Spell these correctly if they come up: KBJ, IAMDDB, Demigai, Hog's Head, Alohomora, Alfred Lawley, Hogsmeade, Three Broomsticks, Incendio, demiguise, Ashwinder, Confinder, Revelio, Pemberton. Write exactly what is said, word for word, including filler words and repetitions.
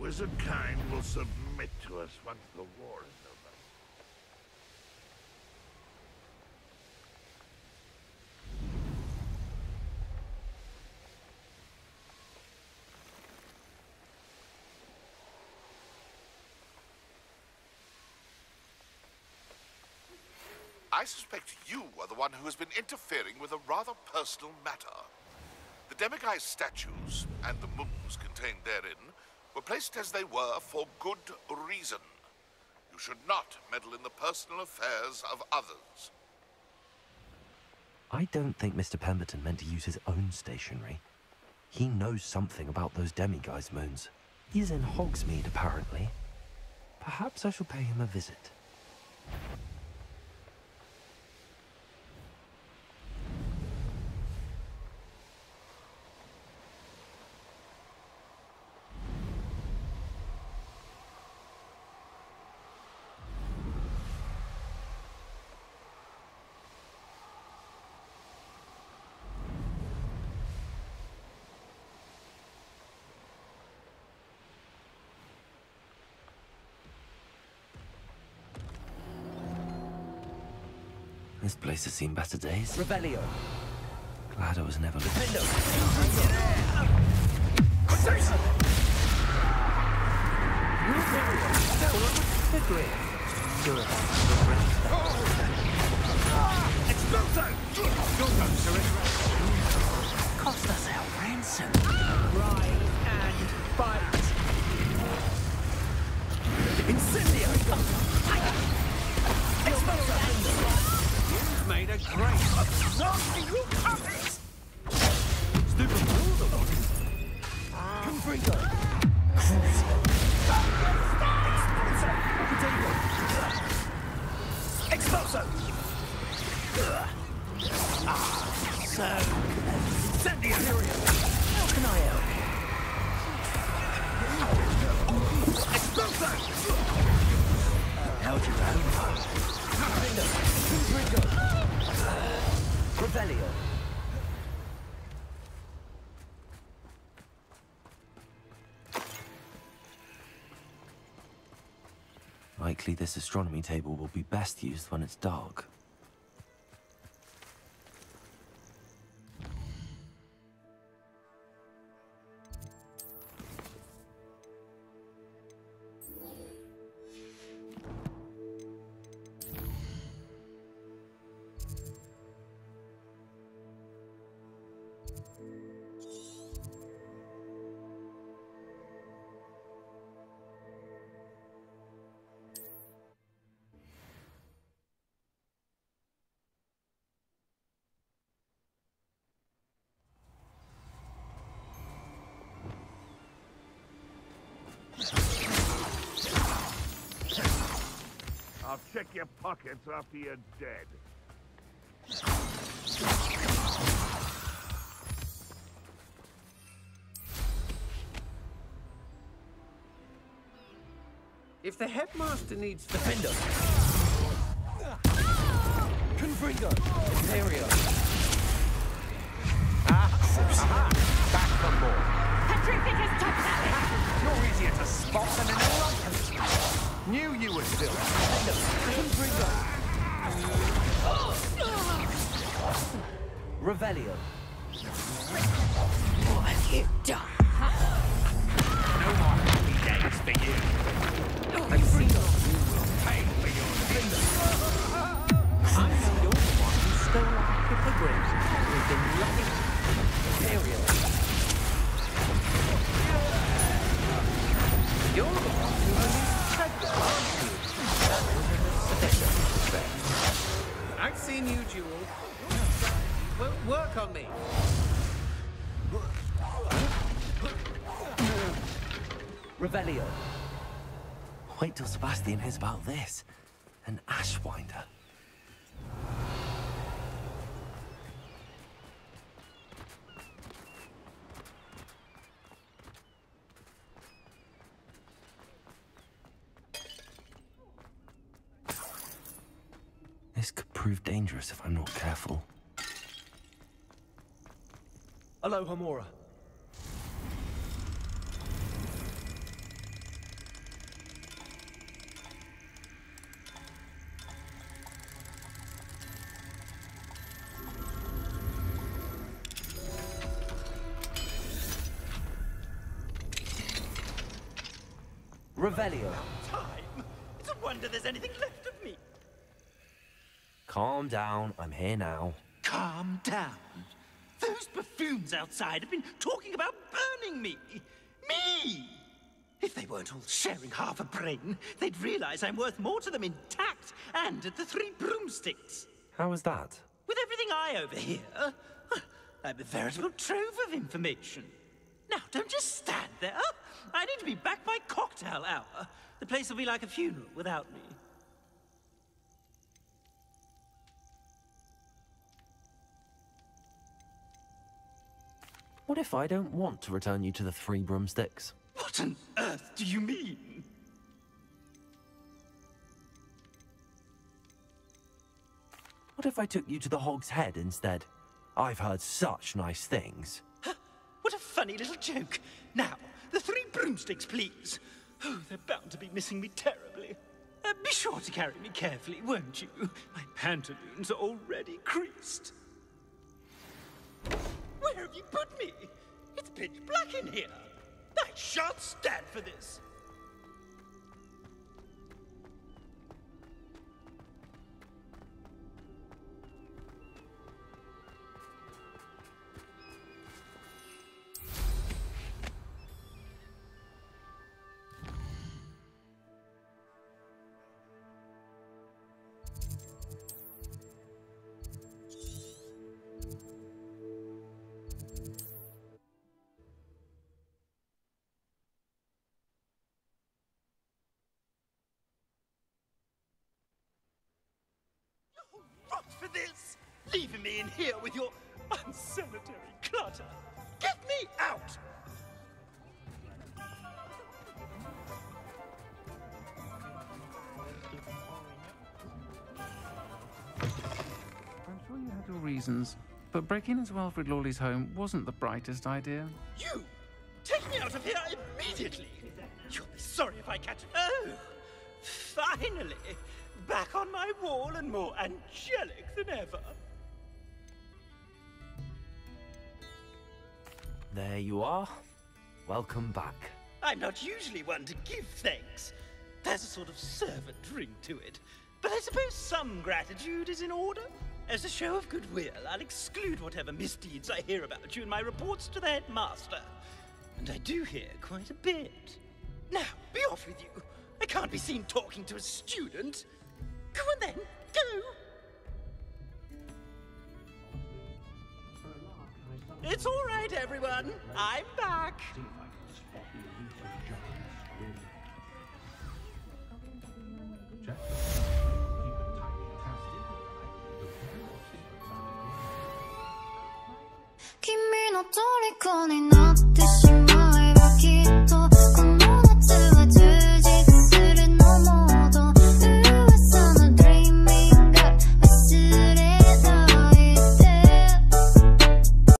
Wizard kind will submit to us once the war is over. I suspect you are the one who has been interfering with a rather personal matter. The Demigai's statues, and the moons contained therein, were placed as they were for good reason. You should not meddle in the personal affairs of others. I don't think Mister Pemberton meant to use his own stationery. He knows something about those demiguise moons. He is in Hogsmeade, apparently. Perhaps I shall pay him a visit. This place has seen better days. Revelio. Glad I was never cost us our ransom. Ride and bite. Incendio. Made a great obnoxious you puppets! Stupid rule the logging. Confinder! Explosive! Explosive! Ah, so incendiary! How can I help? Explosive! How'd you know? Confinder! Revelio. Likely this astronomy table will be best used when it's dark. I'll check your pockets after you're dead. If the headmaster needs the fender, Confinder, Imperial. Ah, aha, back from board. Patrick has touched that. You're easier to spot than an elephant. Knew you would still. Revelio. What have you done? No more happy days for you. You will pay for your fingers. I'm the only one who stole out of the bridge. I've seen you, Jewel. Well, work on me. Revelio. Wait till Sebastian hears about this. An Ashwinder. This could prove dangerous if I'm not careful. Alohomora. Revelio. Time? It's a wonder there's anything left of me. Calm down, I'm here now. Calm down? Those buffoons outside have been talking about burning me. Me! If they weren't all sharing half a brain, they'd realize I'm worth more to them intact and at the Three Broomsticks. How is that? With everything I overhear, I'm a veritable trove of information. Now, don't just stand there. I need to be back by cocktail hour. The place will be like a funeral without me. What if I don't want to return you to the Three Broomsticks? What on earth do you mean? What if I took you to the Hog's Head instead? I've heard such nice things. What a funny little joke. Now, the Three Broomsticks, please. Oh, they're bound to be missing me terribly. Uh, be sure to carry me carefully, won't you? My pantaloons are already creased. Where have you put me? It's pitch black in here. I shan't stand for this. For this, leaving me in here with your unsanitary clutter. Get me out! I'm sure you had your reasons, but breaking into Alfred Lawley's home wasn't the brightest idea. You! Take me out of here immediately! You'll be sorry if I catch you. Oh! Finally! Back on my wall and more angelic than ever. There you are. Welcome back. I'm not usually one to give thanks. There's a sort of servant ring to it. But I suppose some gratitude is in order. As a show of goodwill, I'll exclude whatever misdeeds I hear about you in my reports to the headmaster. And I do hear quite a bit. Now, be off with you. I can't be seen talking to a student. Go on then, go! It's all right, everyone. I'm back.